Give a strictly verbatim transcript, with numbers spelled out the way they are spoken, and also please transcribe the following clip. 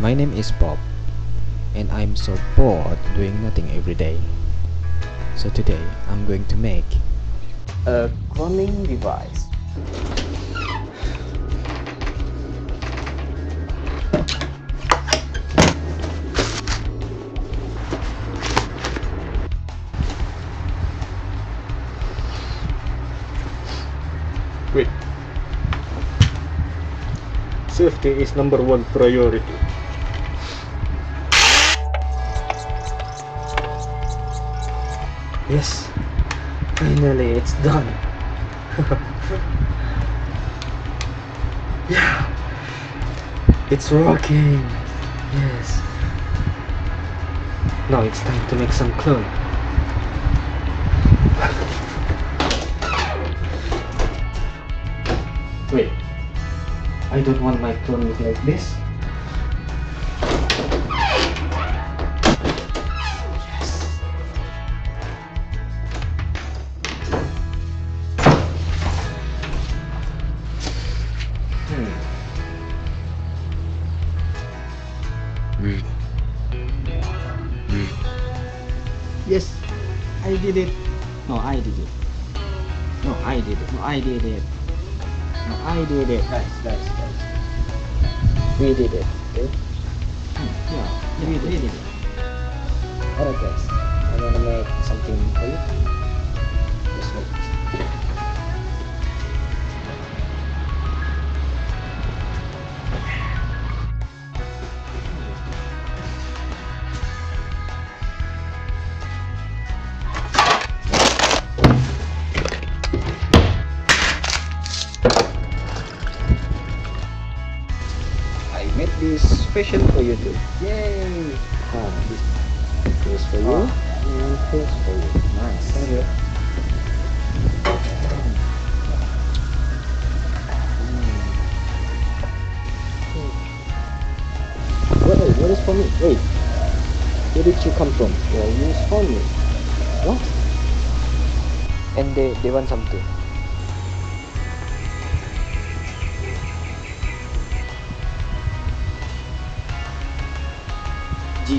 My name is Bob, and I'm so bored doing nothing every day. So today I'm going to make a cloning device. Wait. Safety is number one priority. Yes, finally it's done. Yeah, it's rocking. Yes. Now it's time to make some clone. Wait, I don't want my clone to look like this. Mm. Mm. Yes, I did it. No, I did it. No, I did it. No, I did it. No, I did it. Nice, nice, nice. We did it. Okay. Hmm. Yeah, yeah, we did it. Alright, guys. I'm gonna make something for you. Just hold this. Made this special for you too. Yay! Ah, this is for you, and this for you. Nice. Thank you. Wait, wait, what is for me? Wait, where did you come from? Well, you found me. What? And they, they want something. G